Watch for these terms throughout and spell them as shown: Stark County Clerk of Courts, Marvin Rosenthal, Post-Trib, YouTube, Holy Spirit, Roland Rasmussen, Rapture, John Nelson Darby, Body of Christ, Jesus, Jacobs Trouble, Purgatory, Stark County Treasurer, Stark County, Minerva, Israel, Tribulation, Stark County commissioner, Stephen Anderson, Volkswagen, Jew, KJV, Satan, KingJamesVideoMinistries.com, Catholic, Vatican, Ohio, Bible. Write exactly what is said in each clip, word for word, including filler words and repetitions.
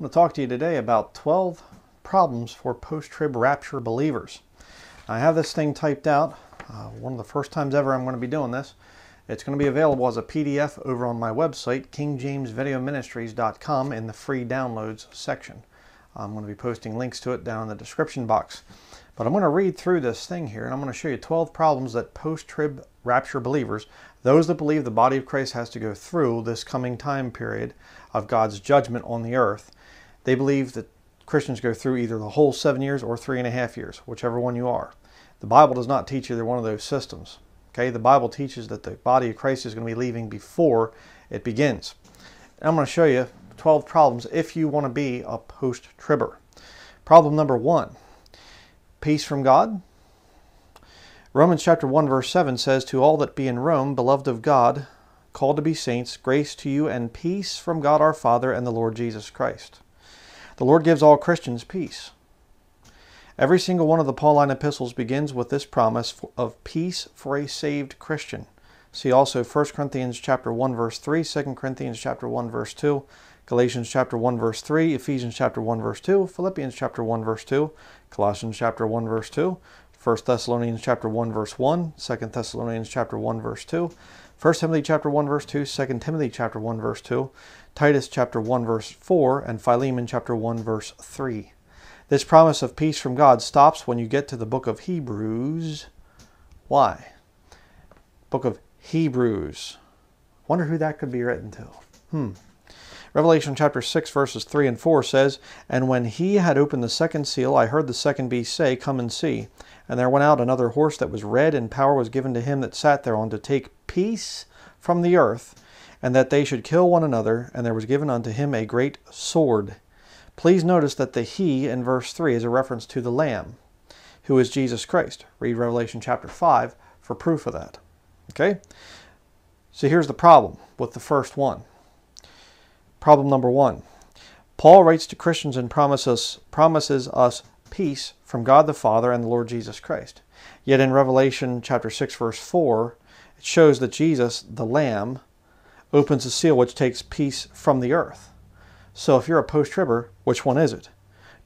I'm going to talk to you today about twelve problems for post-trib rapture believers. I have this thing typed out. Uh, one of the first times ever I'm going to be doing this. It's going to be available as a P D F over on my website, King James Video Ministries dot com, in the free downloads section. I'm going to be posting links to it down in the description box. But I'm going to read through this thing here, and I'm going to show you twelve problems that post-trib rapture believers, those that believe the body of Christ has to go through this coming time period of God's judgment on the earth, they believe that Christians go through either the whole seven years or three and a half years, whichever one you are. The Bible does not teach either one of those systems. Okay, the Bible teaches that the body of Christ is going to be leaving before it begins. And I'm going to show you twelve problems if you want to be a post-tribber. Problem number one, peace from God. Romans chapter one verse seven says, "To all that be in Rome, beloved of God, called to be saints, grace to you and peace from God our Father and the Lord Jesus Christ." The Lord gives all Christians peace. Every single one of the Pauline epistles begins with this promise of peace for a saved Christian. See also First Corinthians chapter one verse three, Second Corinthians chapter one verse two, Galatians chapter one verse three, Ephesians chapter one verse two, Philippians chapter one verse two, Colossians chapter one verse two, First Thessalonians chapter one verse one, Second Thessalonians chapter one verse two, First Timothy chapter one verse two, Second Timothy chapter one verse two, Titus chapter one verse four, and Philemon chapter one verse three. This promise of peace from God stops when you get to the book of Hebrews. Why? Book of Hebrews. Wonder who that could be written to. Hmm. Revelation chapter six verses three and four says, "And when he had opened the second seal, I heard the second beast say, Come and see. And there went out another horse that was red, and power was given to him that sat thereon to take peace from the earth, and that they should kill one another. And there was given unto him a great sword." Please notice that the he in verse three is a reference to the Lamb, who is Jesus Christ. Read Revelation chapter five for proof of that. Okay? So here's the problem with the first one. Problem number one. Paul writes to Christians and promises, promises us peace from God the Father and the Lord Jesus Christ. Yet in Revelation chapter six verse four, it shows that Jesus, the Lamb, opens a seal which takes peace from the earth. So if you're a post-tribber, which one is it?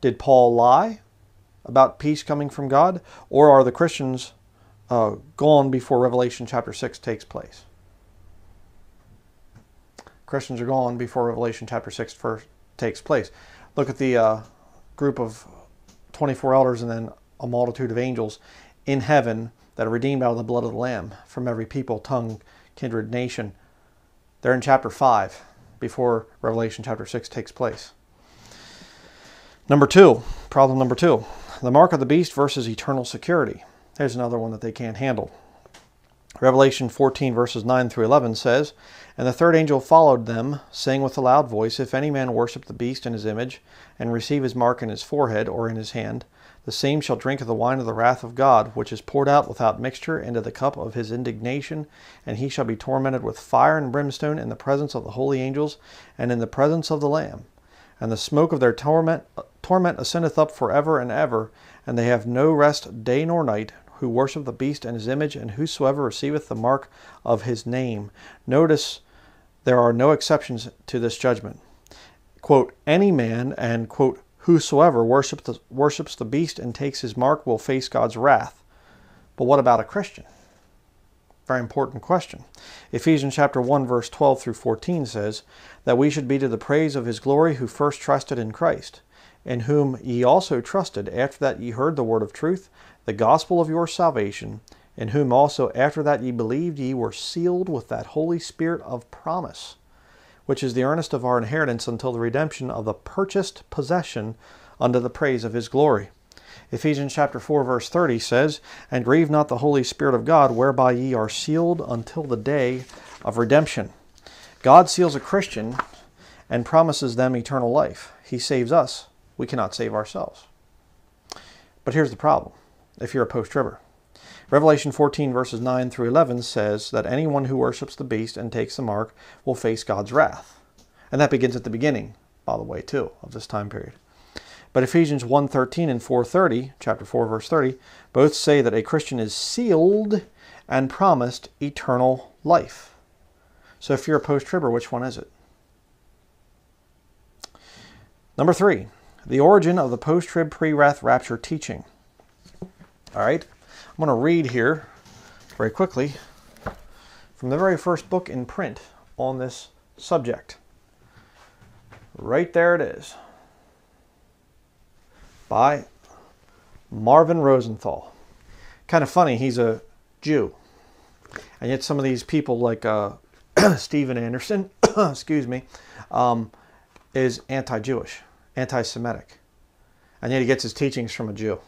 Did Paul lie about peace coming from God? Or are the Christians uh, gone before Revelation chapter six takes place? Christians are gone before Revelation chapter six first takes place. Look at the uh, group of twenty-four elders and then a multitude of angels in heaven that are redeemed out of the blood of the Lamb from every people, tongue, kindred, nation. They're in chapter five. Before Revelation chapter six takes place. Number two, problem number two, the mark of the beast versus eternal security. There's another one that they can't handle. Revelation fourteen verses nine through eleven says, "And the third angel followed them, saying with a loud voice, If any man worship the beast and his image, and receive his mark in his forehead or in his hand, the same shall drink of the wine of the wrath of God, which is poured out without mixture into the cup of his indignation, and he shall be tormented with fire and brimstone in the presence of the holy angels, and in the presence of the Lamb. And the smoke of their torment, torment ascendeth up forever and ever, and they have no rest day nor night, who worship the beast and his image, and whosoever receiveth the mark of his name." Notice there are no exceptions to this judgment. Quote, "Any man and," quote, "whosoever worships the, worships the beast and takes his mark will face God's wrath." But what about a Christian? Very important question. Ephesians chapter one verse twelve through fourteen says, "That we should be to the praise of his glory, who first trusted in Christ, in whom ye also trusted, after that ye heard the word of truth, the gospel of your salvation, in whom also after that ye believed, ye were sealed with that Holy Spirit of promise, which is the earnest of our inheritance until the redemption of the purchased possession unto the praise of his glory." Ephesians chapter four verse thirty says, "And grieve not the Holy Spirit of God, whereby ye are sealed until the day of redemption." God seals a Christian and promises them eternal life. He saves us. We cannot save ourselves. But here's the problem if you're a post-tribber. Revelation fourteen verses nine through eleven says that anyone who worships the beast and takes the mark will face God's wrath. And that begins at the beginning, by the way, too, of this time period. But Ephesians one thirteen and four thirty, chapter four verse thirty, both say that a Christian is sealed and promised eternal life. So if you're a post-tribber, which one is it? Number three, the origin of the post-trib pre-wrath rapture teaching. All right, I'm going to read here very quickly from the very first book in print on this subject. Right there it is, by Marvin Rosenthal. Kind of funny, he's a Jew, and yet some of these people like uh, Stephen Anderson, excuse me, um, is anti-Jewish, anti-Semitic, and yet he gets his teachings from a Jew.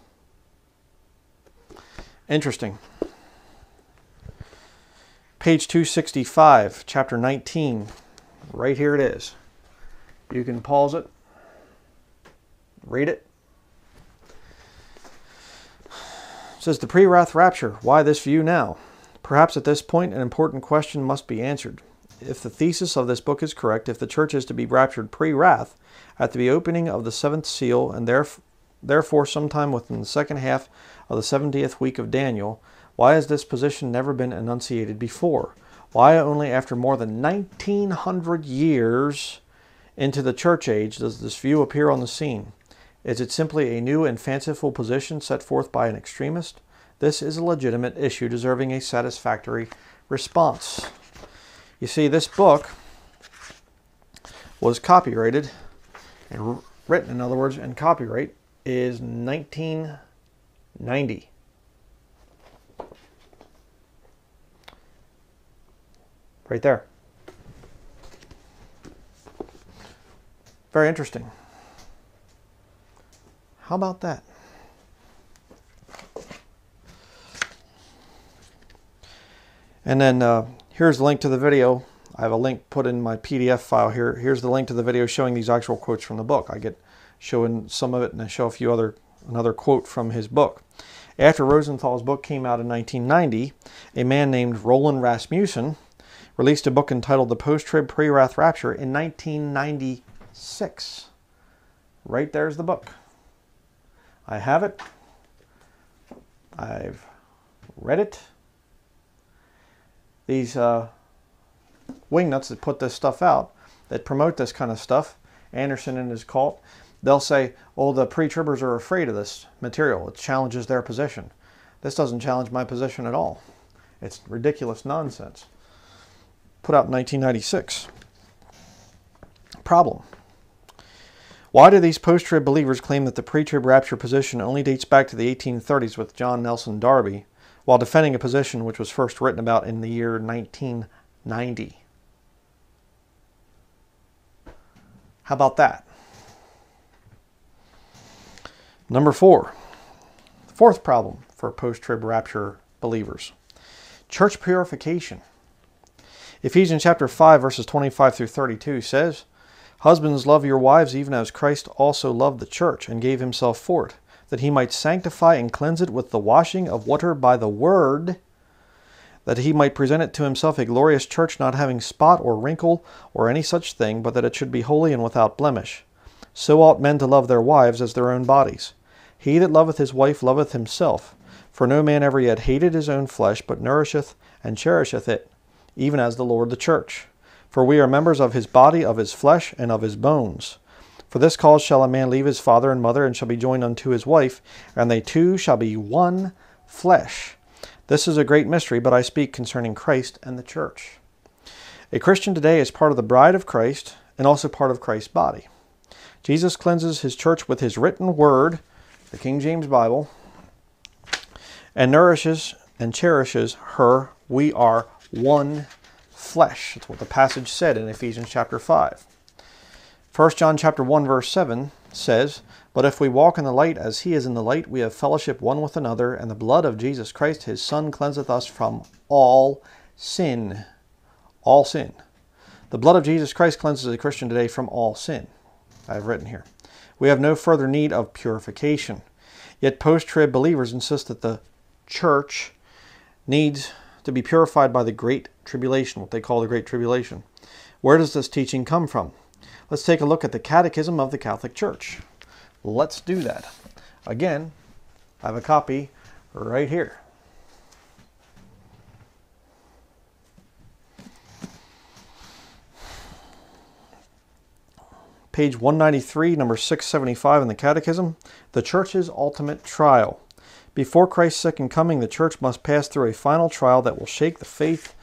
Interesting. Page two sixty-five, chapter nineteen, right here it is. You can pause it, read it. It says, the pre-wrath rapture, why this view now? Perhaps at this point an important question must be answered. If the thesis of this book is correct, if the church is to be raptured pre-wrath at the opening of the seventh seal and therefore Therefore, sometime within the second half of the seventieth week of Daniel, why has this position never been enunciated before? Why only after more than nineteen hundred years into the church age does this view appear on the scene? Is it simply a new and fanciful position set forth by an extremist? This is a legitimate issue deserving a satisfactory response. You see, this book was copyrighted, and written, in other words, in copyright, is nineteen ninety. Right there. Very interesting. How about that? And then uh, here's the link to the video. I have a link put in my P D F file here. Here's the link to the video showing these actual quotes from the book. I get showing some of it, and I show a few other another quote from his book. After Rosenthal's book came out in nineteen ninety, a man named Roland Rasmussen released a book entitled The Post-Trib Pre-Wrath Rapture in nineteen ninety-six. Right there's the book. I have it. I've read it. These uh, wingnuts that put this stuff out, that promote this kind of stuff, Anderson and his cult, they'll say, oh, the pre-tribbers are afraid of this material. It challenges their position. This doesn't challenge my position at all. It's ridiculous nonsense. Put out in nineteen ninety-six. Problem. Why do these post-trib believers claim that the pre-trib rapture position only dates back to the eighteen thirties with John Nelson Darby, while defending a position which was first written about in the year nineteen ninety? How about that? Number four, fourth problem for post-trib rapture believers, church purification. Ephesians chapter five, verses twenty-five through thirty-two says, husbands, love your wives even as Christ also loved the church and gave himself for it, that he might sanctify and cleanse it with the washing of water by the word, that he might present it to himself a glorious church not having spot or wrinkle or any such thing, but that it should be holy and without blemish. So ought men to love their wives as their own bodies. He that loveth his wife loveth himself. For no man ever yet hated his own flesh, but nourisheth and cherisheth it, even as the Lord the church. For we are members of his body, of his flesh, and of his bones. For this cause shall a man leave his father and mother, and shall be joined unto his wife, and they two shall be one flesh. This is a great mystery, but I speak concerning Christ and the church. A Christian today is part of the bride of Christ and also part of Christ's body. Jesus cleanses his church with his written word, the King James Bible, and nourishes and cherishes her. We are one flesh. That's what the passage said in Ephesians chapter five. First John chapter one, verse seven says, but if we walk in the light as he is in the light, we have fellowship one with another, and the blood of Jesus Christ, his Son, cleanseth us from all sin. All sin. The blood of Jesus Christ cleanses a Christian today from all sin. I have written here. We have no further need of purification. Yet post-trib believers insist that the church needs to be purified by the Great Tribulation, what they call the Great Tribulation. Where does this teaching come from? Let's take a look at the Catechism of the Catholic Church. Let's do that. Again, I have a copy right here. page one ninety-three, number six seventy-five in the Catechism, the Church's ultimate trial. Before Christ's second coming, the Church must pass through a final trial that will shake the faith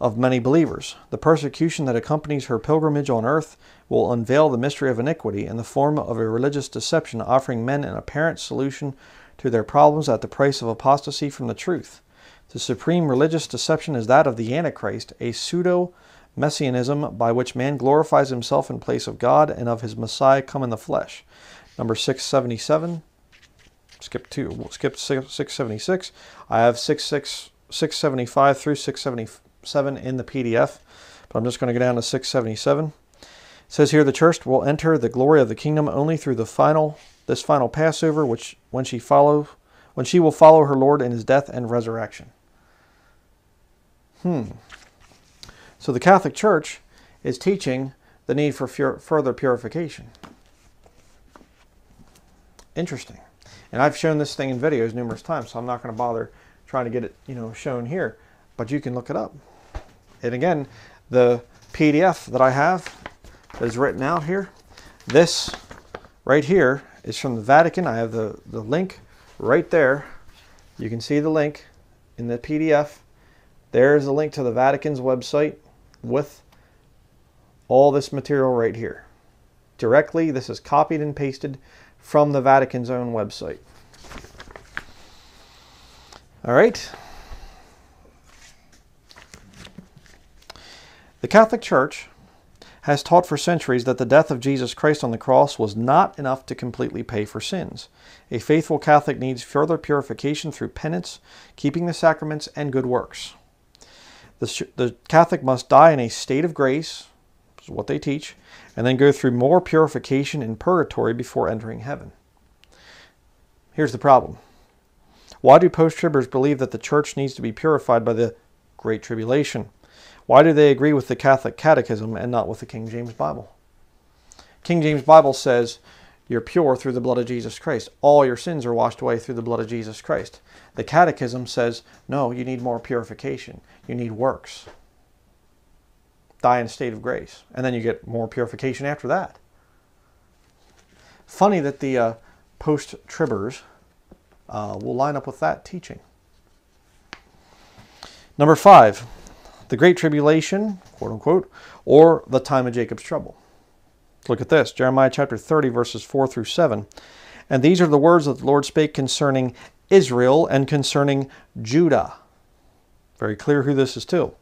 of many believers. The persecution that accompanies her pilgrimage on earth will unveil the mystery of iniquity in the form of a religious deception, offering men an apparent solution to their problems at the price of apostasy from the truth. The supreme religious deception is that of the Antichrist, a pseudo-messianism by which man glorifies himself in place of God and of his Messiah come in the flesh. Number six seventy-seven, skip, two, skip six seventy-six. I have six seventy-five through six seventy-seven in the P D F, but I'm just going to go down to six seventy-seven. It says here, the Church will enter the glory of the kingdom only through the final, this final Passover, which when she follow, when she will follow her Lord in his death and resurrection. Hmm. So the Catholic Church is teaching the need for fur further purification. Interesting. And I've shown this thing in videos numerous times, so I'm not going to bother trying to get it, you know, shown here. But you can look it up. And again, the P D F that I have that is written out here, this right here is from the Vatican. I have the, the link right there. You can see the link in the P D F. There's a link to the Vatican's website with all this material right here. Directly, this is copied and pasted from the Vatican's own website. All right. The Catholic Church has taught for centuries that the death of Jesus Christ on the cross was not enough to completely pay for sins. A faithful Catholic needs further purification through penance, keeping the sacraments, and good works. The, the Catholic must die in a state of grace, which is what they teach, and then go through more purification in purgatory before entering heaven. Here's the problem. Why do post-tribbers believe that the Church needs to be purified by the Great Tribulation? Why do they agree with the Catholic Catechism and not with the King James Bible? King James Bible says you're pure through the blood of Jesus Christ. All your sins are washed away through the blood of Jesus Christ. The Catechism says, no, you need more purification. You need works. Die in a state of grace. And then you get more purification after that. Funny that the uh, post-tribbers uh, will line up with that teaching. Number five. The Great Tribulation, quote unquote, or the time of Jacob's trouble. Look at this, Jeremiah chapter thirty, verses four through seven. And these are the words that the Lord spake concerning Israel and concerning Judah. Very clear who this is to.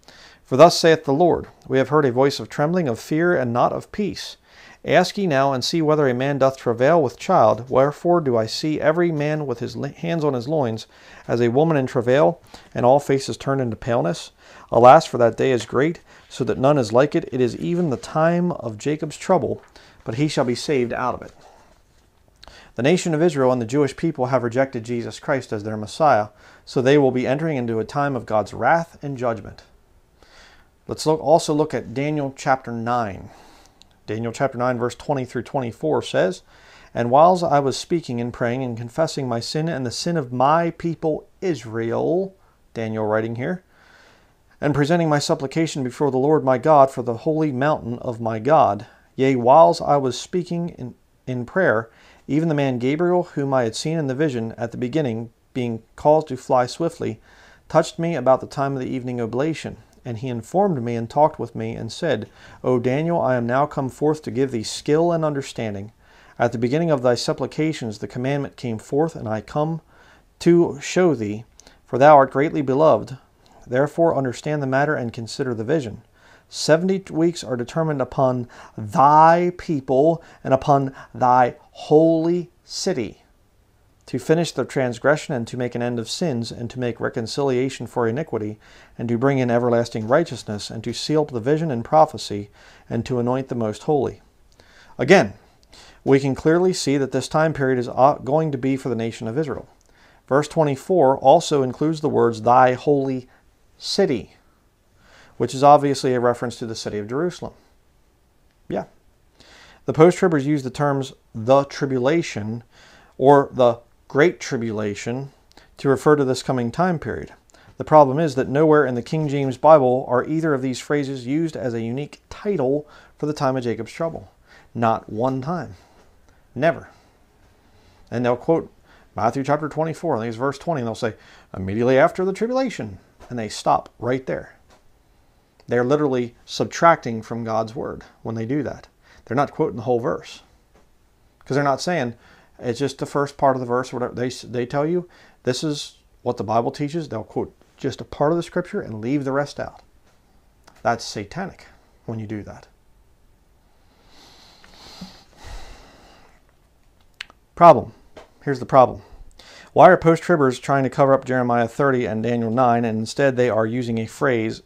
For thus saith the Lord, we have heard a voice of trembling, of fear, and not of peace. Ask ye now, and see whether a man doth travail with child. Wherefore do I see every man with his hands on his loins, as a woman in travail, and all faces turned into paleness? Alas, for that day is great, so that none is like it. It is even the time of Jacob's trouble, but he shall be saved out of it. The nation of Israel and the Jewish people have rejected Jesus Christ as their Messiah, so they will be entering into a time of God's wrath and judgment. Let's look, also look at Daniel chapter nine. Daniel chapter nine, verse twenty through twenty-four says, And whiles I was speaking and praying and confessing my sin and the sin of my people Israel, Daniel writing here, and presenting my supplication before the Lord my God for the holy mountain of my God, yea, whiles I was speaking in, in prayer, even the man Gabriel, whom I had seen in the vision at the beginning, being caused to fly swiftly, touched me about the time of the evening oblation. And he informed me and talked with me and said, O Daniel, I am now come forth to give thee skill and understanding. At the beginning of thy supplications the commandment came forth, and I come to show thee, for thou art greatly beloved. Therefore understand the matter and consider the vision. Seventy weeks are determined upon thy people and upon thy holy city, to finish their transgression, and to make an end of sins, and to make reconciliation for iniquity, and to bring in everlasting righteousness, and to seal up the vision and prophecy, and to anoint the most holy. Again, we can clearly see that this time period is going to be for the nation of Israel. Verse twenty-four also includes the words, thy holy city, which is obviously a reference to the city of Jerusalem. Yeah. The post-tribbers use the terms the tribulation or the Great Tribulation to refer to this coming time period. The problem is that nowhere in the King James Bible are either of these phrases used as a unique title for the time of Jacob's trouble. Not one time. Never. And they'll quote Matthew chapter twenty-four, I think it's verse twenty, and they'll say, immediately after the tribulation, and they stop right there. They're literally subtracting from God's word when they do that. They're not quoting the whole verse. Because they're not saying, it's just the first part of the verse, or whatever. They, they tell you, this is what the Bible teaches. They'll quote just a part of the scripture and leave the rest out. That's satanic when you do that. Problem. Here's the problem. Why are post-tribbers trying to cover up Jeremiah thirty and Daniel nine, and instead they are using a phrase,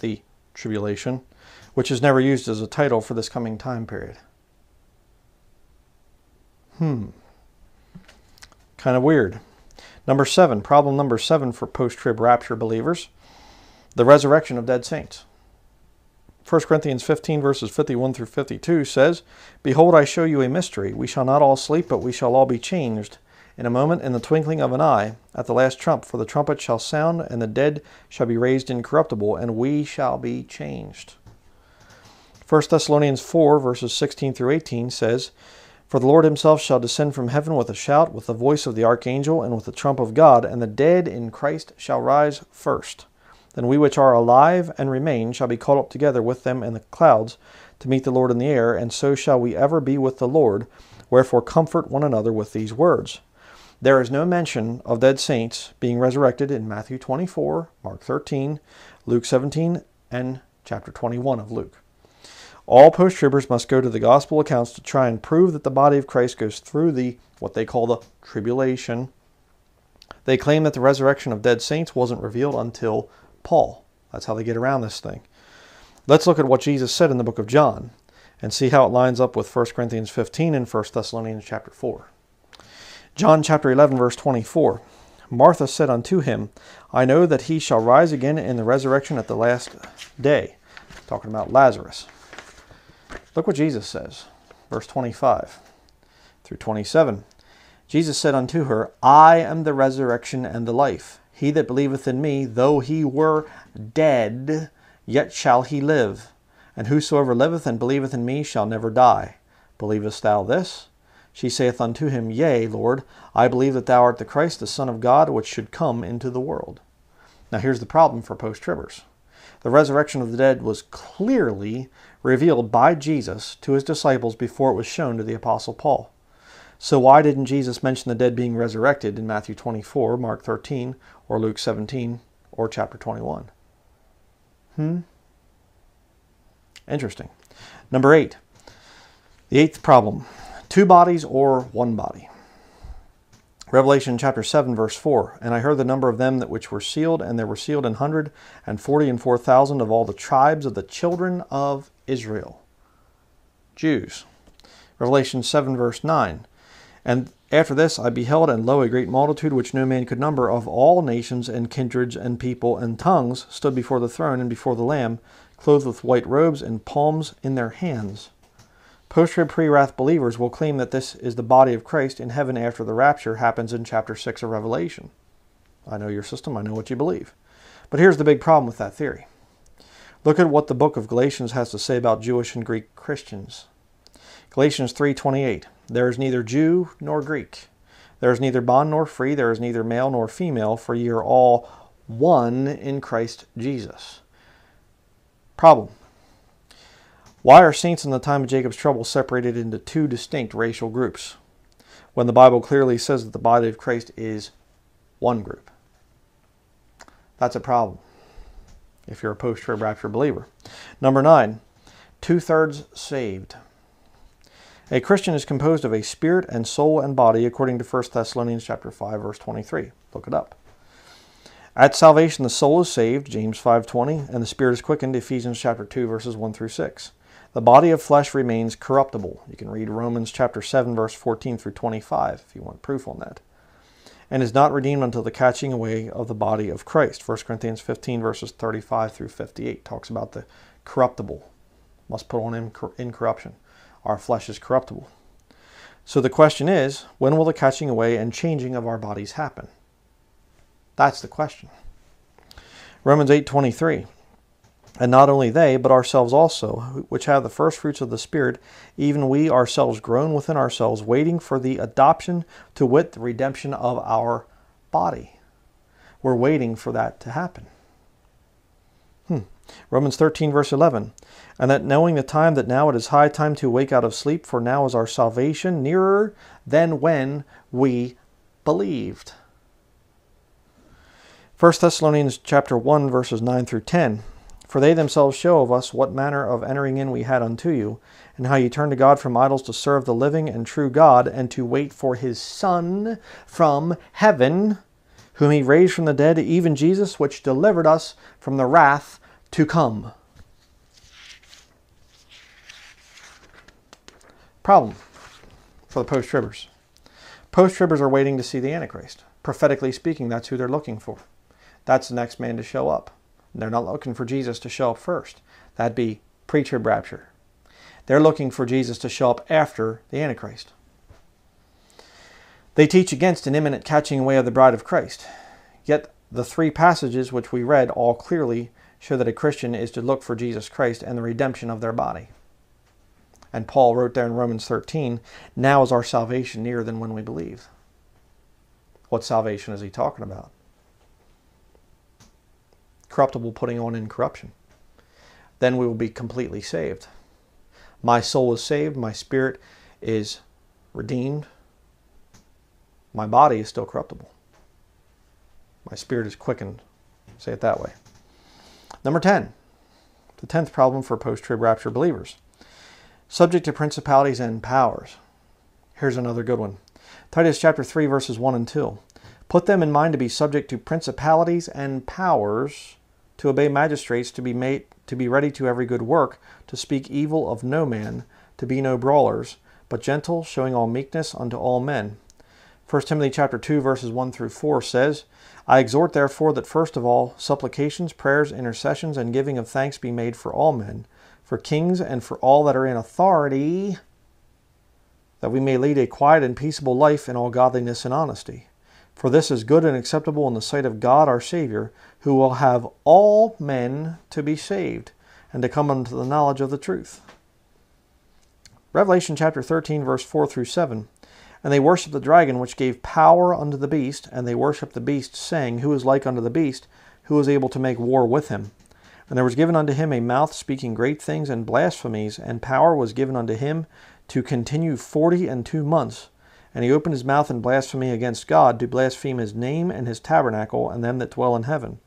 the tribulation, which is never used as a title for this coming time period? Hmm. Kind of weird. Number seven. Problem number seven for post-trib rapture believers. The resurrection of dead saints. First Corinthians fifteen verses fifty-one through fifty-two says, behold, I show you a mystery. We shall not all sleep, but we shall all be changed in a moment, in the twinkling of an eye, at the last trump. For the trumpet shall sound, and the dead shall be raised incorruptible, and we shall be changed. First Thessalonians four verses sixteen through eighteen says, for the Lord himself shall descend from heaven with a shout, with the voice of the archangel, and with the trump of God, and the dead in Christ shall rise first. Then we which are alive and remain shall be caught up together with them in the clouds to meet the Lord in the air, and so shall we ever be with the Lord. Wherefore comfort one another with these words. There is no mention of dead saints being resurrected in Matthew twenty-four, Mark thirteen, Luke seventeen, and chapter twenty-one of Luke. All post-tribbers must go to the gospel accounts to try and prove that the body of Christ goes through the, what they call the tribulation. They claim that the resurrection of dead saints wasn't revealed until Paul. That's how they get around this thing. Let's look at what Jesus said in the book of John and see how it lines up with First Corinthians fifteen and First Thessalonians chapter four. John chapter eleven verse twenty-four. Martha said unto him, I know that he shall rise again in the resurrection at the last day. Talking about Lazarus. Look what Jesus says. Verse twenty-five through twenty-seven. Jesus said unto her, I am the resurrection and the life. He that believeth in me, though he were dead, yet shall he live. And whosoever liveth and believeth in me shall never die. Believest thou this? She saith unto him, yea, Lord, I believe that thou art the Christ, the Son of God, which should come into the world. Now here's the problem for post-tribbers. The resurrection of the dead was clearly revealed by Jesus to his disciples before it was shown to the Apostle Paul. So why didn't Jesus mention the dead being resurrected in Matthew twenty-four, Mark thirteen, or Luke seventeen, or chapter twenty-one? Hmm? Interesting. Number eight. The eighth problem. Two bodies or one body. Revelation chapter seven, verse four. And I heard the number of them that which were sealed, and there were sealed an hundred and forty and four thousand of all the tribes of the children of Israel. Jews. Revelation seven, verse nine. And after this I beheld, and lo, a great multitude, which no man could number, of all nations and kindreds and people and tongues, stood before the throne and before the Lamb, clothed with white robes and palms in their hands. Post-trib pre-wrath believers will claim that this is the body of Christ in heaven after the rapture happens in chapter six of Revelation. I know your system, I know what you believe. But here's the big problem with that theory. Look at what the book of Galatians has to say about Jewish and Greek Christians. Galatians three twenty-eight. There is neither Jew nor Greek. There is neither bond nor free. There is neither male nor female, for ye are all one in Christ Jesus. Problem. Why are saints in the time of Jacob's trouble separated into two distinct racial groups, when the Bible clearly says that the body of Christ is one group? That's a problem if you're a post-trib rapture believer. Number nine. Two-thirds saved. A Christian is composed of a spirit and soul and body, according to First Thessalonians chapter five, verse twenty-three. Look it up. At salvation, the soul is saved, James five twenty, and the spirit is quickened, Ephesians chapter two, verses one through six. The body of flesh remains corruptible. You can read Romans chapter seven, verse fourteen through twenty-five, if you want proof on that. And is not redeemed until the catching away of the body of Christ. First Corinthians fifteen, verses thirty-five through fifty-eight talks about the corruptible. Must put on incor- incorruption. Our flesh is corruptible. So the question is, when will the catching away and changing of our bodies happen? That's the question. Romans eight twenty-three. And not only they, but ourselves also, which have the first fruits of the Spirit, even we ourselves groan within ourselves, waiting for the adoption, to wit, the redemption of our body. We're waiting for that to happen. Hmm. Romans thirteen, verse eleven. And that knowing the time, that now it is high time to wake out of sleep, for now is our salvation nearer than when we believed. First Thessalonians chapter one, verses nine through ten. For they themselves show of us what manner of entering in we had unto you, and how ye turned to God from idols to serve the living and true God, and to wait for his Son from heaven, whom he raised from the dead, even Jesus, which delivered us from the wrath to come. Problem for the post-tribbers. Post-tribbers are waiting to see the Antichrist. Prophetically speaking, that's who they're looking for. That's the next man to show up. They're not looking for Jesus to show up first. That'd be pre-trib rapture. They're looking for Jesus to show up after the Antichrist. They teach against an imminent catching away of the bride of Christ. Yet the three passages which we read all clearly show that a Christian is to look for Jesus Christ and the redemption of their body. And Paul wrote there in Romans thirteen, now is our salvation nearer than when we believe. What salvation is he talking about? Corruptible putting on incorruption. Then we will be completely saved. My soul is saved. My spirit is redeemed. My body is still corruptible. My spirit is quickened. Say it that way. Number ten. The tenth problem for post-trib rapture believers. Subject to principalities and powers. Here's another good one. Titus chapter three, verses one and two. Put them in mind to be subject to principalities and powers, to obey magistrates, to be made, to be ready to every good work, to speak evil of no man, to be no brawlers, but gentle, showing all meekness unto all men. First Timothy chapter two, verses one through four says, I exhort therefore that first of all supplications, prayers, intercessions, and giving of thanks be made for all men, for kings and for all that are in authority, that we may lead a quiet and peaceable life in all godliness and honesty. For this is good and acceptable in the sight of God our Savior, who will have all men to be saved and to come unto the knowledge of the truth. Revelation chapter thirteen, verse four through seven. And they worshipped the dragon, which gave power unto the beast, and they worshipped the beast, saying, Who is like unto the beast? Who is able to make war with him? And there was given unto him a mouth speaking great things and blasphemies, and power was given unto him to continue forty and two months. And he opened his mouth in blasphemy against God, to blaspheme his name and his tabernacle and them that dwell in heaven.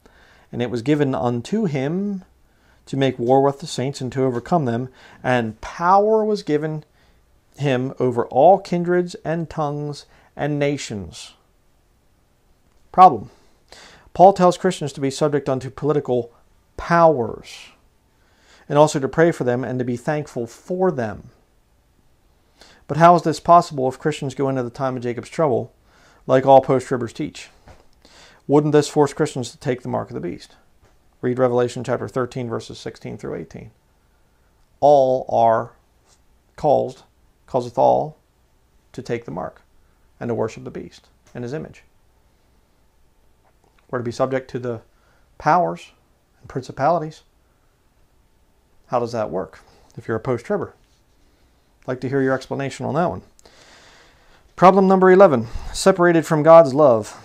And it was given unto him to make war with the saints and to overcome them. And power was given him over all kindreds and tongues and nations. Problem. Paul tells Christians to be subject unto political powers, and also to pray for them and to be thankful for them. But how is this possible if Christians go into the time of Jacob's trouble, like all post-tribbers teach? Wouldn't this force Christians to take the mark of the beast? Read Revelation chapter thirteen, verses sixteen through eighteen. All are caused, causeth all, to take the mark and to worship the beast and his image. We're to be subject to the powers and principalities. How does that work if you're a post-tribber? I'd like to hear your explanation on that one. Problem number eleven, separated from God's love.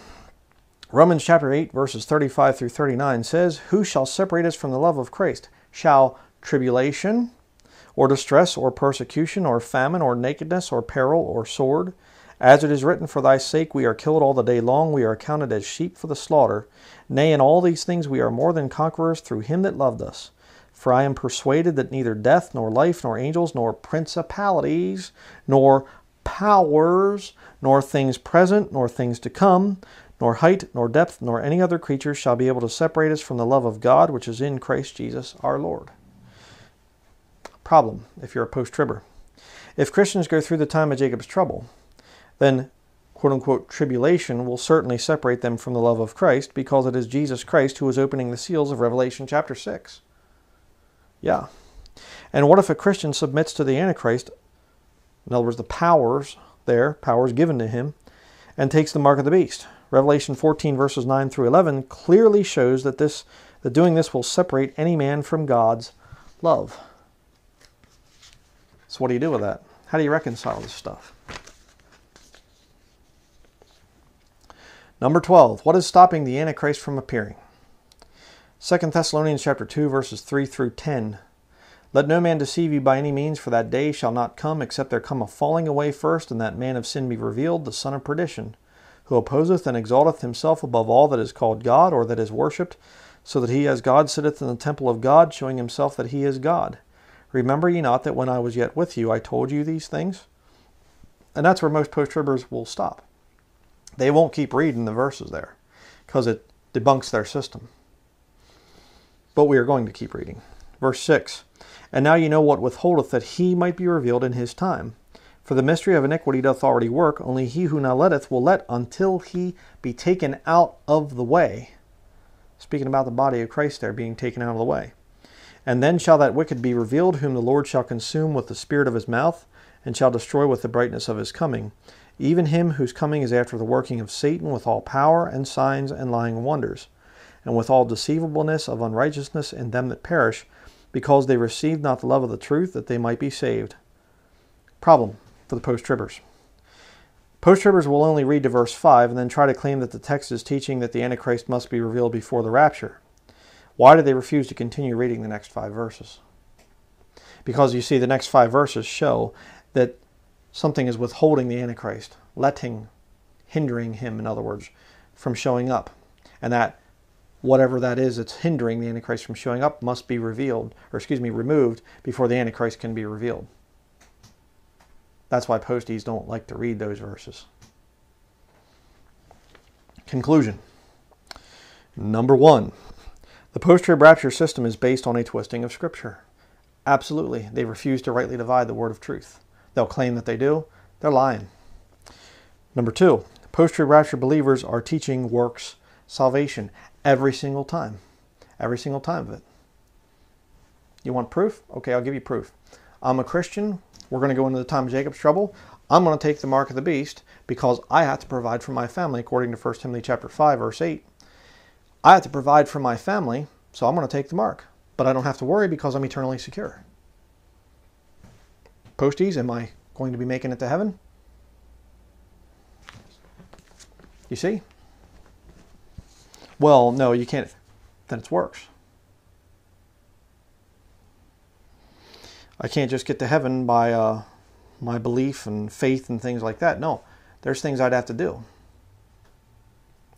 Romans chapter eight, verses thirty-five through thirty-nine says, Who shall separate us from the love of Christ? Shall tribulation, or distress, or persecution, or famine, or nakedness, or peril, or sword? As it is written, For thy sake we are killed all the day long, we are counted as sheep for the slaughter. Nay, in all these things we are more than conquerors through him that loved us. For I am persuaded that neither death, nor life, nor angels, nor principalities, nor powers, nor things present, nor things to come, nor height, nor depth, nor any other creature shall be able to separate us from the love of God, which is in Christ Jesus our Lord. Problem, if you're a post-tribber. If Christians go through the time of Jacob's trouble, then quote-unquote tribulation will certainly separate them from the love of Christ, because it is Jesus Christ who is opening the seals of Revelation chapter six. Yeah. And what if a Christian submits to the Antichrist, in other words, the powers there, powers given to him, and takes the mark of the beast? Revelation fourteen, verses nine through eleven clearly shows that this that doing this will separate any man from God's love. So what do you do with that? How do you reconcile this stuff? Number twelve, what is stopping the Antichrist from appearing? Second Thessalonians chapter two, verses three through ten. Let no man deceive you by any means, for that day shall not come, except there come a falling away first, and that man of sin be revealed, the son of perdition, who opposeth and exalteth himself above all that is called God, or that is worshipped, so that he as God sitteth in the temple of God, showing himself that he is God. Remember ye not that when I was yet with you, I told you these things? And that's where most post-tribbers will stop. They won't keep reading the verses there, because it debunks their system. But we are going to keep reading. Verse six, and now you know what withholdeth, that he might be revealed in his time. For the mystery of iniquity doth already work, only he who now letteth will let until he be taken out of the way. Speaking about the body of Christ there being taken out of the way. And then shall that wicked be revealed, whom the Lord shall consume with the spirit of his mouth, and shall destroy with the brightness of his coming, even him whose coming is after the working of Satan, with all power and signs and lying wonders, and with all deceivableness of unrighteousness in them that perish, because they received not the love of the truth, that they might be saved. Problem for the post-tribbers. Post-tribbers will only read to verse five and then try to claim that the text is teaching that the Antichrist must be revealed before the rapture. Why do they refuse to continue reading the next five verses? Because you see, the next five verses show that something is withholding the Antichrist, letting, hindering him, in other words, from showing up. And that whatever that is that's hindering the Antichrist from showing up must be revealed, or excuse me, removed before the Antichrist can be revealed. That's why posties don't like to read those verses. Conclusion. Number one, the post-trib rapture system is based on a twisting of Scripture. Absolutely, they refuse to rightly divide the word of truth. They'll claim that they do. They're lying. Number two, post-trib rapture believers are teaching works salvation every single time. Every single time of it. You want proof? Okay, I'll give you proof. I'm a Christian. We're going to go into the time of Jacob's trouble. I'm going to take the mark of the beast because I have to provide for my family according to First Timothy chapter five, verse eight. I have to provide for my family, so I'm going to take the mark. But I don't have to worry because I'm eternally secure. Posties, am I going to be making it to heaven? You see? Well, no, you can't. Then it's works. I can't just get to heaven by uh, my belief and faith and things like that. No, there's things I'd have to do.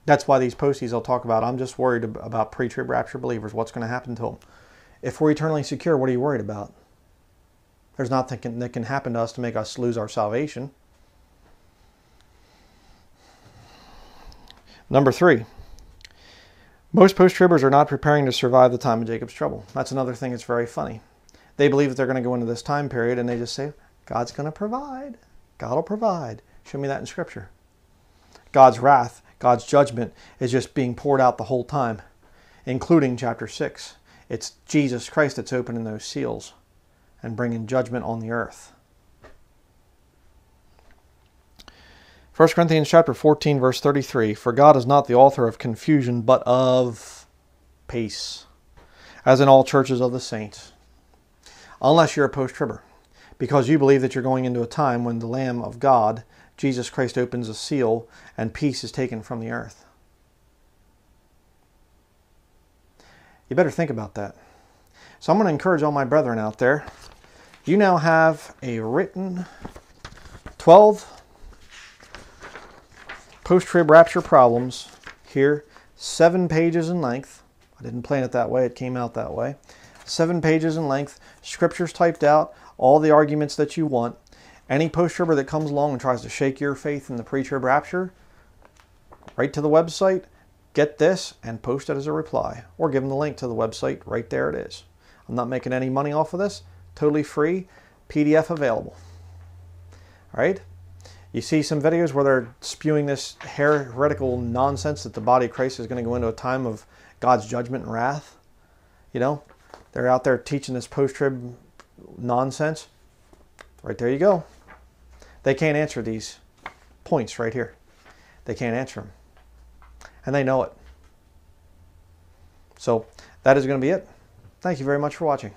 That's why these posties I'll talk about, I'm just worried about pre-trib rapture believers. What's going to happen to them? If we're eternally secure, what are you worried about? There's nothing that can happen to us to make us lose our salvation. Number three. Most post-tribbers are not preparing to survive the time of Jacob's trouble. That's another thing that's very funny. They believe that they're going to go into this time period and they just say, God's going to provide. God will provide. Show me that in Scripture. God's wrath, God's judgment is just being poured out the whole time, including chapter six. It's Jesus Christ that's opening those seals and bringing judgment on the earth. First Corinthians chapter fourteen, verse thirty-three, for God is not the author of confusion, but of peace, as in all churches of the saints. Unless you're a post-tribber, because you believe that you're going into a time when the Lamb of God, Jesus Christ, opens a seal and peace is taken from the earth. You better think about that. So I'm going to encourage all my brethren out there, you now have a written twelve post-trib rapture problems here, seven pages in length. I didn't plan it that way, it came out that way. Seven pages in length, scriptures typed out, all the arguments that you want. Any post-tribber that comes along and tries to shake your faith in the pre-trib rapture, right to the website, get this and post it as a reply, or give them the link to the website. Right there it is. I'm not making any money off of this, totally free, P D F available. All right. You see some videos where they're spewing this heretical nonsense that the body of Christ is going to go into a time of God's judgment and wrath. You know, they're out there teaching this post-trib nonsense. Right there you go. They can't answer these points right here. They can't answer them. And they know it. So that is going to be it. Thank you very much for watching.